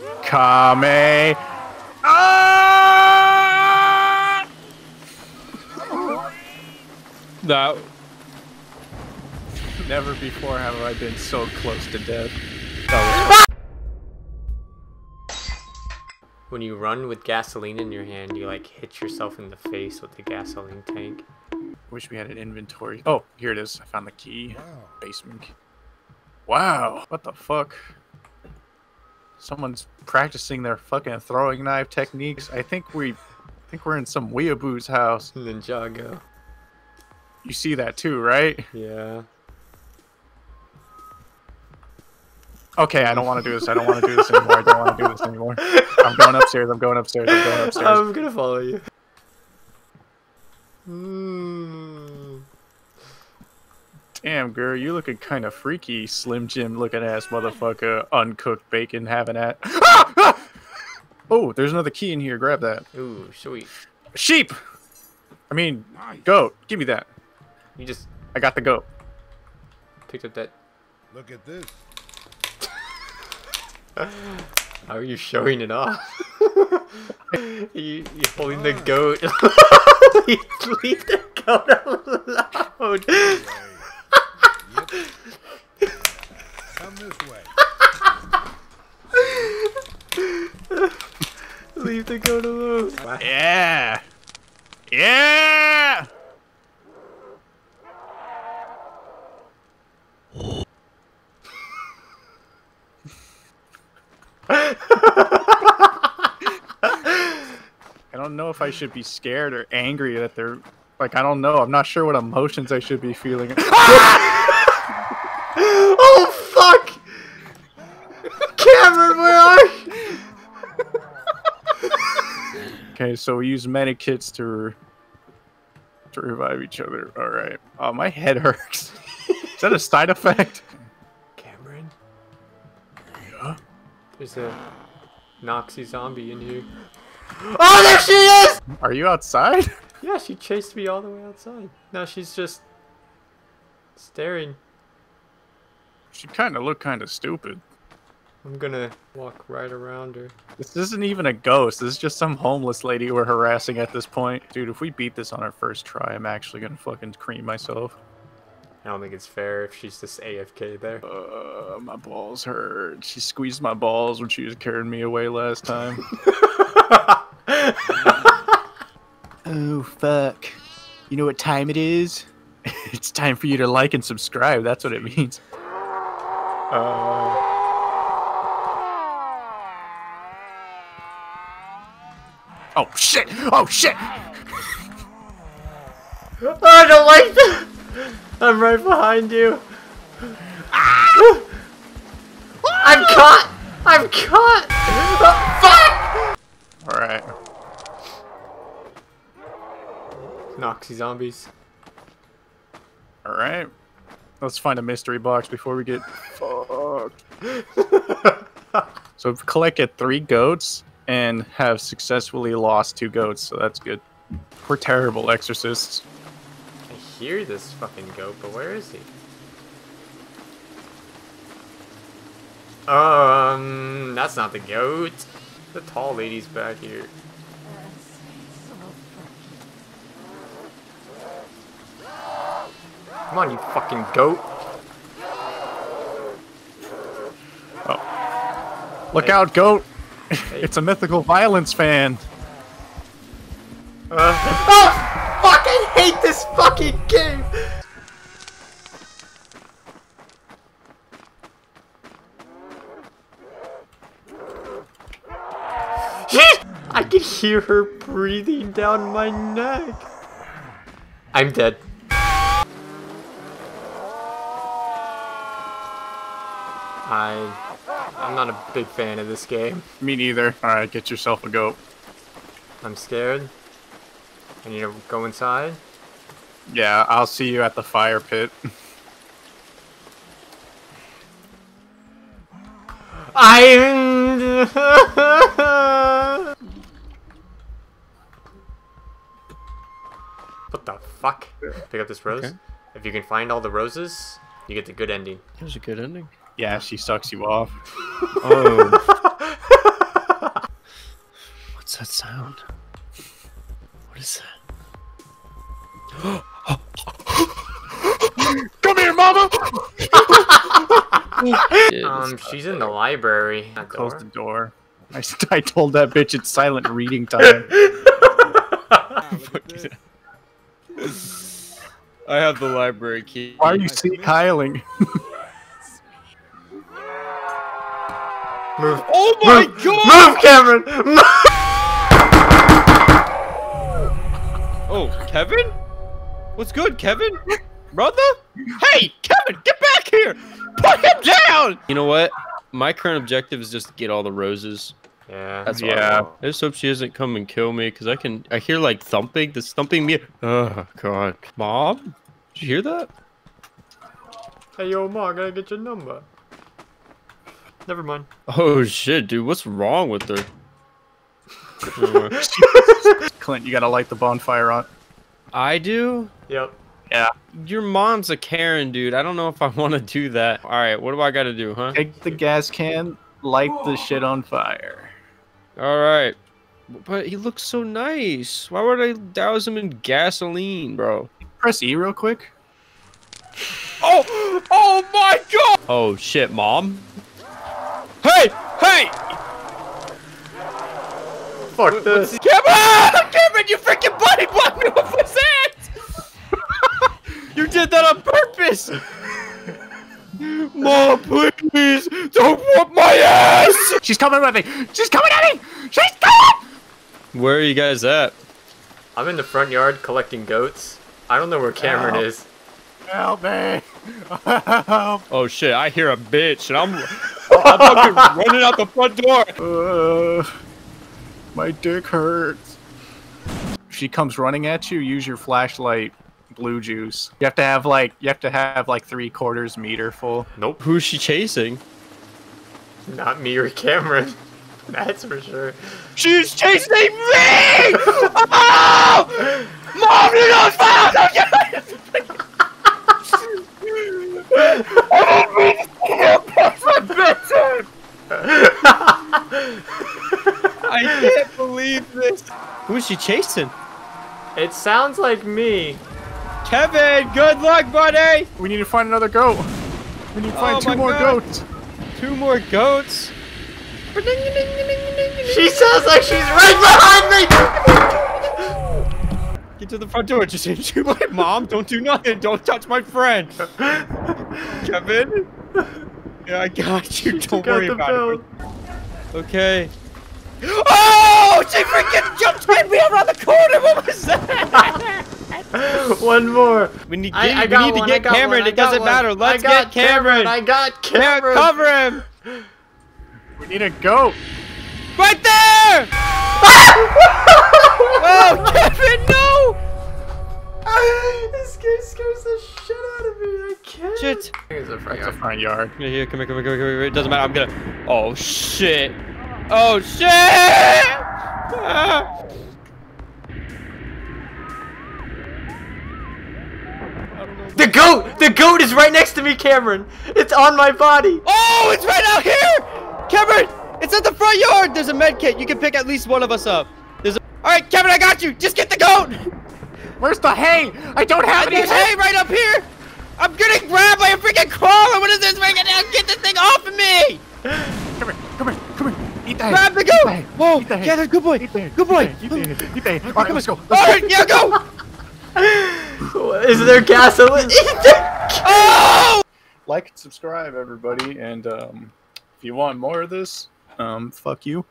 Kame. Ah! That. Never before have I been so close to death. Oh. When you run with gasoline in your hand, you like hit yourself in the face with the gasoline tank. Wish we had an inventory. Oh, here it is. I found the key. Wow. Basement. Wow. What the fuck? Someone's practicing their fucking throwing knife techniques. I think we're in some weeaboo's house. Ninjago. You see that too, right? Yeah. Okay, I don't want to do this. I don't want to do this anymore. I don't want to do this anymore. I'm going upstairs. I'm going upstairs. I'm going upstairs. I'm going to follow you. Mm. Damn, girl. You're looking kind of freaky, Slim Jim looking ass motherfucker. Uncooked bacon having at. Ah! Ah! Oh, there's another key in here. Grab that. Ooh, sweet. Sheep! I mean, goat. Give me that. You just... I got the goat. Picked up that... Look at this. How are you showing it off? You're holding the goat. Leave the goat out loud. Yep. Come this way. Leave the goat alone. Yeah. Yeah. I don't know if I should be scared or angry that they're like, I don't know. I'm not sure what emotions I should be feeling. Oh fuck! Cameron, where are you? Okay, so we use medikits to revive each other. All right. Oh, my head hurts. Is that a side effect? Cameron. Yeah. There's a Noxy zombie in here. Oh, there she is! Are you outside? Yeah, she chased me all the way outside. Now she's just staring. She kind of looked kind of stupid. I'm gonna walk right around her. This isn't even a ghost. This is just some homeless lady we're harassing at this point. Dude, if we beat this on our first try, I'm actually gonna fucking cream myself. I don't think it's fair if she's just AFK there. My balls hurt. She squeezed my balls when she was carrying me away last time. Oh, fuck. You know what time it is? It's time for you to like and subscribe. That's what it means. Oh, shit. Oh, shit. I don't like that. I'm right behind you. Ah! I'm caught! I'm caught! Oh, fuck! Alright. Noxy zombies. Alright. Let's find a mystery box before we get fucked. So we've collected 3 goats and have successfully lost 2 goats, so that's good. We're terrible exorcists. Hear this fucking goat, but where is he? That's not the goat. The tall lady's back here. Come on, you fucking goat. Oh. Look out, goat! Hey. It's a Mythical Violence fan! Oh! I hate this fucking game! I can hear her breathing down my neck. I'm dead. I'm not a big fan of this game. Me neither. Alright, get yourself a goat. I'm scared. I need to go inside? Yeah, I'll see you at the fire pit. What the fuck? Pick up this rose. Okay. If you can find all the roses, you get the good ending. There's a good ending? Yeah, she sucks you off. Oh. sound? What is that? Come here, mama! She's in the library. I closed the door. I told that bitch it's silent reading time. I have the library key. Why are you sneak-hiling? Move. Oh my god! Move, Cameron! Move! Oh, Kevin? What's good, Kevin? Brother? Hey, Kevin, get back here! Put him down! You know what? My current objective is just to get all the roses. Yeah. That's all. I just hope she doesn't come and kill me, because I hear like thumping. This thumping me. Oh god. Mom? Did you hear that? Hey yo, mom, I gotta get your number. Never mind. Oh shit, dude, what's wrong with her? Clint, you gotta light the bonfire on. I do? Yep. Yeah. Your mom's a Karen, dude. I don't know if I want to do that. All right, what do I got to do, huh? Take the gas can, light the shit on fire. All right. But he looks so nice. Why would I douse him in gasoline, bro? Press E real quick. Oh! Oh my god! Oh shit, mom. Hey! Hey! Fuck this. Cameron! Cameron, you freaking buddy blocked me with his ass! You did that on purpose! Mom, please! Don't whoop my ass! She's coming at me! She's coming at me! She's coming! Where are you guys at? I'm in the front yard collecting goats. I don't know where Cameron is. Help me! Help. Oh shit, I hear a bitch and I'm fucking running out the front door! My dick hurts. If she comes running at you, use your flashlight. Blue juice. You have to have like 3/4 meter full. Nope. Who's she chasing? Not me or Cameron. That's for sure. She's chasing me! Oh! Mom, you don't follow! I can't believe this. Who is she chasing? It sounds like me. Kevin, good luck, buddy! We need to find another goat. We need to find two more goats. 2 more goats? She sounds like she's right behind me! Get to the front door. Just say to my mom, don't do nothing. Don't touch my friend. Kevin? Yeah, I got you. Don't worry about it. Okay. Oh! She freaking jumped right around the corner! What was that? One more. We need to get Cameron. It doesn't matter. Let's get Cameron. I got Cameron. Cover him. We need a goat. Right there. Oh, Kevin, no. This game scares the shit out of me. I can't. Shit. It's a front yard. Here, come here. It doesn't matter. I'm gonna. Oh shit. Oh shit. Ah. The goat! The goat is right next to me, Cameron! It's on my body! Oh, it's right out here! Cameron! It's at the front yard! There's a med kit. You can pick at least one of us up. Alright, Cameron, I got you! Just get the goat! Where's the hay? I don't have any hay right up here! I'm getting grabbed by a freaking crawler! What is this? Get this thing off of me! Come here! Eat the hay! Grab the goat! Whoa! Yeah, that's good boy! Good boy! Eat the hay! Alright, let's go! Alright, yeah, go! Is there gasoline? Oh! Like and subscribe, everybody, and if you want more of this, fuck you.